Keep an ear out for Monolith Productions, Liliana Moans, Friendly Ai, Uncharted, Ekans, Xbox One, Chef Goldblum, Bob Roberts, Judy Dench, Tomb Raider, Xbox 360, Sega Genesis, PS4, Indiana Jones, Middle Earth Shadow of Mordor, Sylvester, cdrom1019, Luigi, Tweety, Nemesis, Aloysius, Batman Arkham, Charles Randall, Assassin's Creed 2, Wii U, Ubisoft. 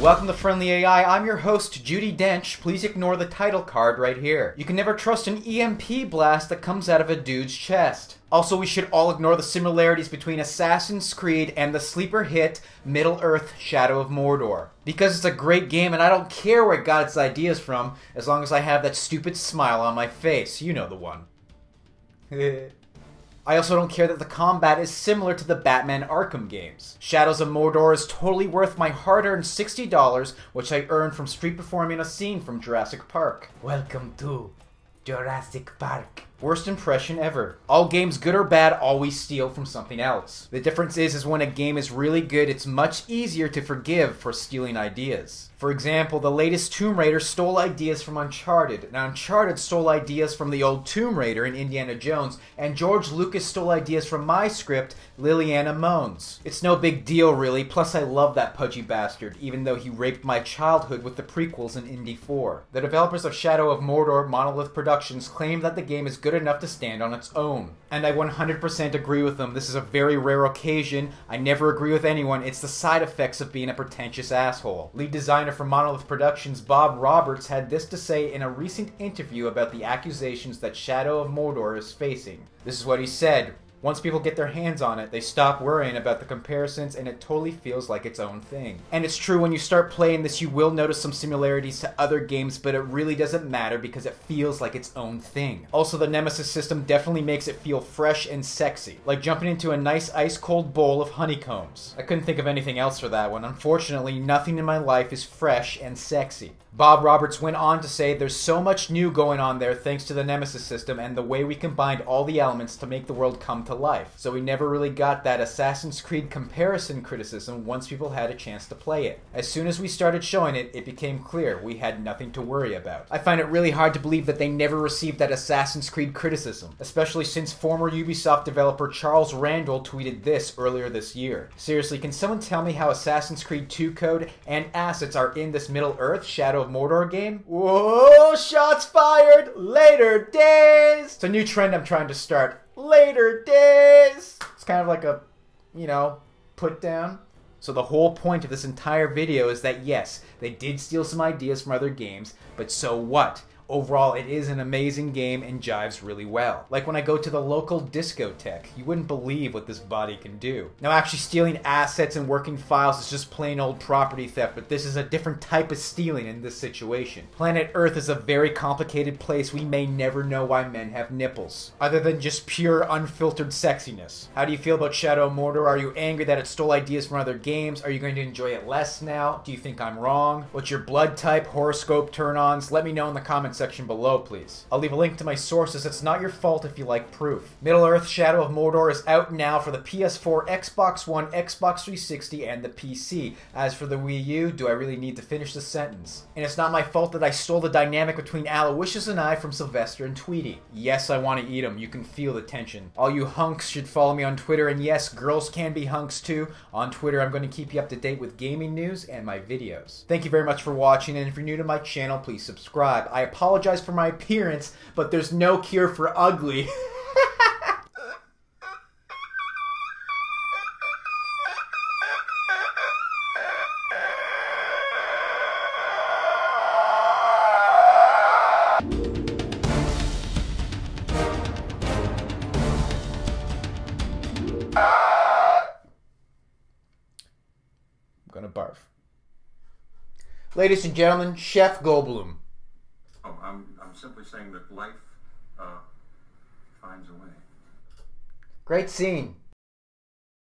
Welcome to Friendly AI. I'm your host, Judy Dench. Please ignore the title card right here. You can never trust an EMP blast that comes out of a dude's chest. Also, we should all ignore the similarities between Assassin's Creed and the sleeper hit Middle Earth Shadow of Mordor. Because it's a great game and I don't care where it got its ideas from, as long as I have that stupid smile on my face. You know the one. I also don't care that the combat is similar to the Batman Arkham games. Shadows of Mordor is totally worth my hard-earned $60, which I earned from street performing a scene from Jurassic Park. Welcome to Jurassic Park. Worst impression ever. All games, good or bad, always steal from something else. The difference is when a game is really good, it's much easier to forgive for stealing ideas. For example, the latest Tomb Raider stole ideas from Uncharted, and Uncharted stole ideas from the old Tomb Raider in Indiana Jones, and George Lucas stole ideas from my script, Liliana Moans. It's no big deal, really, plus I love that pudgy bastard, even though he raped my childhood with the prequels in Indy 4. The developers of Shadow of Mordor, Monolith Productions, claim that the game is good enough to stand on its own. And I 100% agree with them. This is a very rare occasion. I never agree with anyone. It's the side effects of being a pretentious asshole. Lead designer for Monolith Productions, Bob Roberts, had this to say in a recent interview about the accusations that Shadow of Mordor is facing. This is what he said. Once people get their hands on it, they stop worrying about the comparisons and it totally feels like its own thing. And it's true, when you start playing this you will notice some similarities to other games, but it really doesn't matter because it feels like its own thing. Also, the Nemesis system definitely makes it feel fresh and sexy, like jumping into a nice ice-cold bowl of honeycombs. I couldn't think of anything else for that one. Unfortunately, nothing in my life is fresh and sexy. Bob Roberts went on to say there's so much new going on there thanks to the Nemesis system and the way we combined all the elements to make the world come to life. So we never really got that Assassin's Creed comparison criticism once people had a chance to play it. As soon as we started showing it, it became clear we had nothing to worry about. I find it really hard to believe that they never received that Assassin's Creed criticism, especially since former Ubisoft developer Charles Randall tweeted this earlier this year. Seriously, can someone tell me how Assassin's Creed 2 code and assets are in this Middle Earth Shadow of Mordor game? Whoa, shots fired! Later days! It's a new trend I'm trying to start. Later days! It's kind of like a, you know, put down. So the whole point of this entire video is that yes, they did steal some ideas from other games, but so what? Overall, it is an amazing game and jives really well. Like when I go to the local discotheque, you wouldn't believe what this body can do. Now actually stealing assets and working files is just plain old property theft, but this is a different type of stealing in this situation. Planet Earth is a very complicated place. We may never know why men have nipples, other than just pure, unfiltered sexiness. How do you feel about Shadow of Mordor? Are you angry that it stole ideas from other games? Are you going to enjoy it less now? Do you think I'm wrong? What's your blood type, horoscope, turn-ons? Let me know in the comments section below, please. I'll leave a link to my sources. It's not your fault if you like proof. Middle Earth Shadow of Mordor is out now for the PS4, Xbox One, Xbox 360, and the PC. As for the Wii U, do I really need to finish the sentence? And it's not my fault that I stole the dynamic between Aloysius and I from Sylvester and Tweety. Yes, I want to eat them. You can feel the tension. All you hunks should follow me on Twitter, and yes, girls can be hunks too. On Twitter, I'm going to keep you up to date with gaming news and my videos. Thank you very much for watching, and if you're new to my channel, please subscribe. I apologize for my appearance, but there's no cure for ugly. I'm gonna barf. Ladies and gentlemen, Chef Goldblum. I'm simply saying that life finds a way. Great scene.